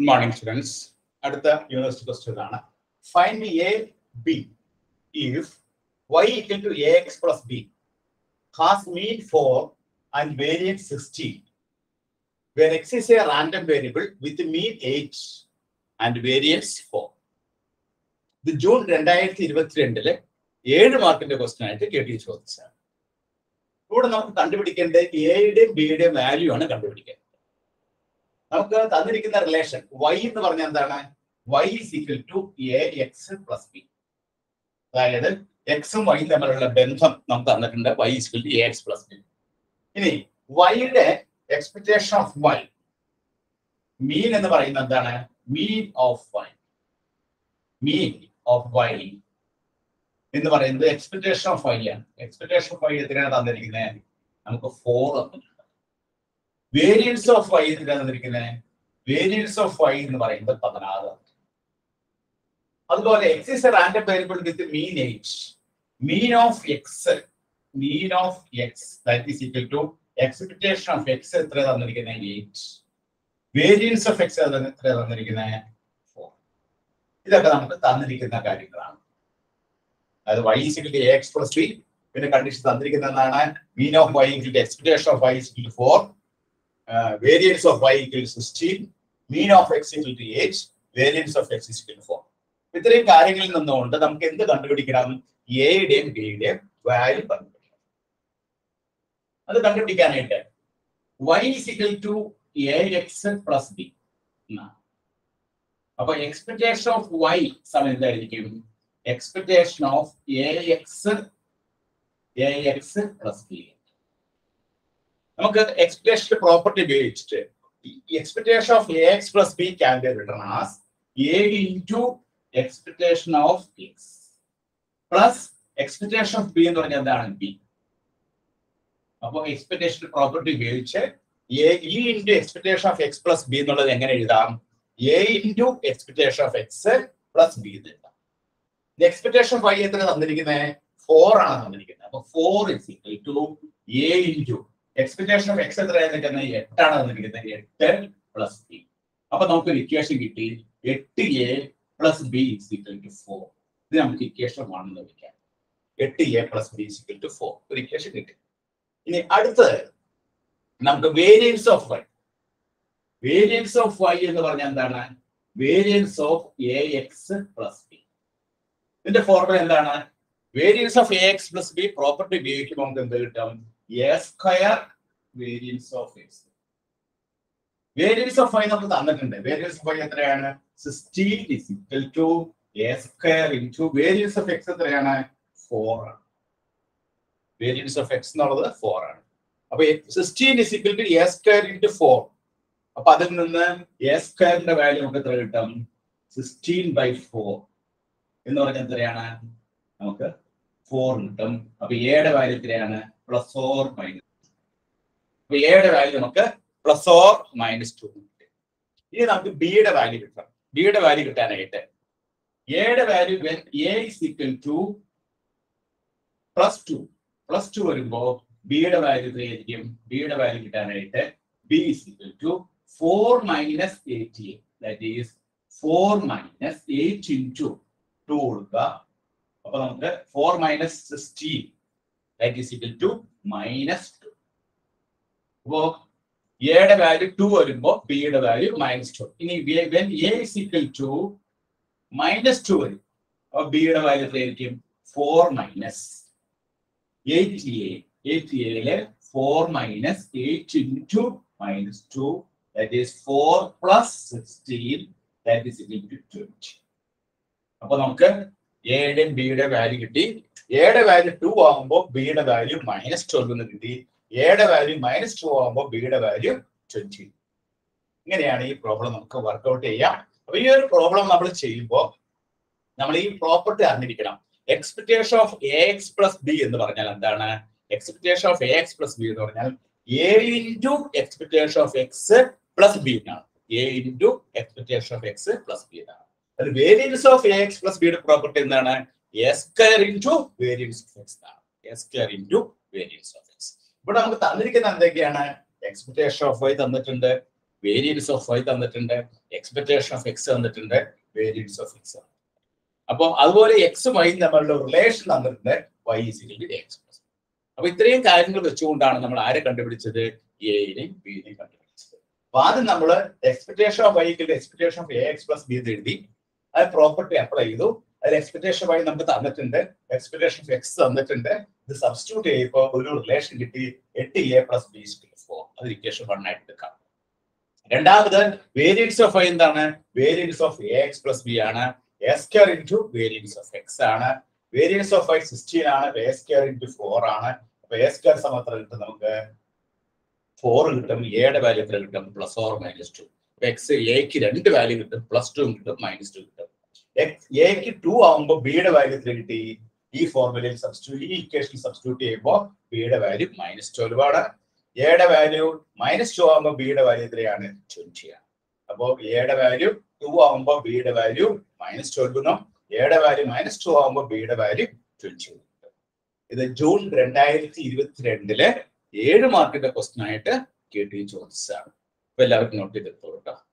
Good morning, students. At the university question, find a b if y equal to ax plus b has mean 4 and variance 16, where x is a random variable with mean 8 and variance 4. The June 2022 le 7 മാർക്കിന്റെ question ആയിട്ട് കേട്ടി ചോദിച്ചാണ്. ഇവിടെ നമുക്ക് കണ്ടുപിടിക്കേണ്ടത് a യുടെയും b യുടെയും value ആണ് കണ്ടുപിടിക്കേണ്ടത്. നമുക്ക് തന്നിരിക്കുന്ന റിലേഷൻ y എന്ന് പറഞ്ഞാൽ എന്താണ്? y is equal to ax plus b. അതായത് x ഉം y ഉം തമ്മിലുള്ള ബന്ധം നമുക്ക് തന്നിട്ടുണ്ട്. y is equal to ax plus b. ഇനി y യുടെ expectation of y mean എന്ന് പറയുന്നത് എന്താണ്? mean of y എന്ന് പറയുന്നത് expectation of y ആണ്. expectation of y എത്രയാണ് തന്നിരിക്കുന്നത്? നമുക്ക് 4 ആണ്. variance of y എത്രയാണ് തന്നിരിക്കുന്നത്? variance of y എന്ന് പറയുന്നത് 16. അതുപോലെ x is a random variable with mean 8. mean of x that is equal to expectation of x എത്രയാണ് തന്നിരിക്കുന്നത്? 8. variance of x എത്രയാണ് തന്നിരിക്കുന്നത്? 4. ഇതൊക്കെ നമുക്ക് തന്നിരിക്കുന്ന കാര്യങ്ങളാണ്. അതായത് y is equal to ax plus b, പിന്നെ കണ്ടീഷൻ തന്നിരിക്കുന്നത് എന്താണ്? mean of y equal to expectation of y is equal to 4, variance of y equal to 16, mean of x equal to 8, variance of x is equal to 4. ഇത്രയും കാര്യങ്ങളിൽ നിന്നുകൊണ്ട് നമുക്ക് എന്ത് കണ്ടുപിടിക്കണം? a യുടെയും b യുടെയും വാല്യൂ കണ്ടുപിടിക്കണം. അത് കണ്ടുപിടിക്കാനായിട്ട് y is equal to ax plus b. അപ്പോൾ എക്സ്പെക്ടേഷൻ ഓഫ് y സമയം എന്തായിരിക്കും? Expectation of ax plus b. നമുക്ക് എക്സ്പെക്ടേഷൻ പ്രോപ്പർട്ടി ഉപയോഗിച്ചിട്ട് expectation of ax plus b can be written as a into expectation of x plus expectation of b എന്ന് പറഞ്ഞാൽ എന്താണ്? b. അപ്പോൾ expectation property ഉപയോഗിച്ച് a into expectation of x plus b എന്നുള്ളത് എങ്ങനെ എഴുതാം? a into expectation of x plus b എന്ന് എഴുതാം. എക്സ്പെക്ടേഷൻ y എത്ര തന്നിരിക്കുന്നത്? 4 ആണ് തന്നിരിക്കുന്നത്. അപ്പോൾ 4 is equal to a into expectation of x എത്രയാണ് തന്നിരിക്കുന്നത്? 8 ആണ് തന്നിരിക്കുന്നത്. 8 plus b. അപ്പോൾ നമുക്ക് ഒരു ഇക്വേഷൻ കിട്ടി. 8a plus b is equal to 4. ഇത് നമുക്ക് ഇക്വേഷൻ 1 എന്ന് വിളിക്കാം. 8a plus b is equal to 4. ഒരു ഇക്വേഷൻ കിട്ടി. ഇനി അടുത്തത് നമുക്ക് variance of y. Variance of y എന്ന് പറഞ്ഞാൽ എന്താണ്? Variance of ax plus b. ഇതിന്റെ ഫോർമുല എന്താണ്? Variance of ax plus b property ഉപയോഗിക്കുമ്പോൾ നമുക്ക് എന്ത് കിട്ടും? a square variance of x. Variance of y നമ്മൾ തന്നിട്ടുണ്ട്. വേരിയൻസ് ഓഫ് y എത്രയാണ്? 16 is equal to a square into variance of x എത്രയാണ്? 4 ആണ്. variance of x എന്നുള്ളത് 4 ആണ്. അപ്പോൾ 16 is equal to a square into 4. അപ്പോൾ അതിൽ നിന്ന് a സ്ക്വയറിന്റെ വാല്യൂ നമുക്ക് എത്ര കിട്ടും? 16/4 എന്ന് പറഞ്ഞാൽ എത്രയാണ്? നമുക്ക് 4 കിട്ടും. അപ്പോൾ a യുടെ വാല്യൂ എത്രയാണ്? +or - 2. അപ്പോൾ a യുടെ വാല്യൂ നമുക്ക് +or - 2 കിട്ടും. ഇനി നമുക്ക് b യുടെ വാല്യൂ കിട്ടണം. b യുടെ വാല്യൂ കിട്ടാനായിട്ട് a യുടെ value a is equal to +2 വരുമ്പോൾ b യുടെ വാല്യൂ എത്രയായിരിക്കും? b യുടെ വാല്യൂ കിട്ടാനായിട്ട് b is equal to 4 - 8a that is 4 - 8 into 2 കൊടുക്കുക. അപ്പോൾ നമുക്ക് 4 - 16 that is equal to -2. അപ്പോൾ a യുടെ വാല്യൂ 2 വരുമ്പോൾ b യുടെ വാല്യൂ -2. ഇനി when a is equal to -2 വരും അപ്പോൾ b യുടെ വാല്യൂ എത്രയായിരിക്കും? 4 - 8a. 8a-ലെ 4 - 8 into -2 that is 4 + 16 that is equal to 20. അപ്പോൾ നമുക്ക് a യുടെയും b യുടെ വാല്യൂ കിട്ടി. a യുടെ വാല്യൂ 2 ആകുമ്പോൾ b യുടെ വാല്യൂ -12 എന്ന് കിട്ടി. a യുടെ വാല്യൂ -2 ആകുമ്പോൾ b യുടെ വാല്യൂ 20. ഇങ്ങനെയാണ് ഈ പ്രോബ്ലം നമുക്ക് വർക്ക്ഔട്ട് ചെയ്യാം. അപ്പൊ ഈ ഒരു പ്രോബ്ലം നമ്മൾ ചെയ്യുമ്പോൾ നമ്മൾ ഈ പ്രോപ്പർട്ടി അറിഞ്ഞിരിക്കണം. Expectation of ax plus b എന്ന് പറഞ്ഞാൽ എന്താണ്? Expectation of ax plus b എന്ന് പറഞ്ഞാൽ a into expectation of x plus b ആണ്. a into expectation of x plus b ആണ്. അത് variance of ax plus b യുടെ പ്രോപ്പർട്ടി എന്താണ്? a square into variance of x ആണ്. a square into variance of x. ഇവിടെ നമുക്ക് തന്നിരിക്കുന്ന എന്തൊക്കെയാണ്? എക്സ്പെക്ടേഷൻ ഓഫ് y തന്നിട്ടുണ്ട്, variance of y on the expectation of x on the variance of x on x relation on the y is equal to x. If we have a the expectation of y equal to expectation of ax plus b, I property apply expectation of y the expectation of x on the substitute for relation between a plus b square 4. That equation 1 at the cup. And then variance of y in the variance of ax plus b s square into variance of x. Variance of y 16 and s square into 4 and s square samathra 4 a value plus or minus 2. X a ki 2 value plus 2 minus 2. X a ki 2 aumbo b value 3. E formula substitute e equation substitute above b value minus 12 a value minus 2 aumbo b value 3 and 20. Above a value 2 aumbo b value minus 12. A value minus 2 आम B value 20. इधर June 2022 market question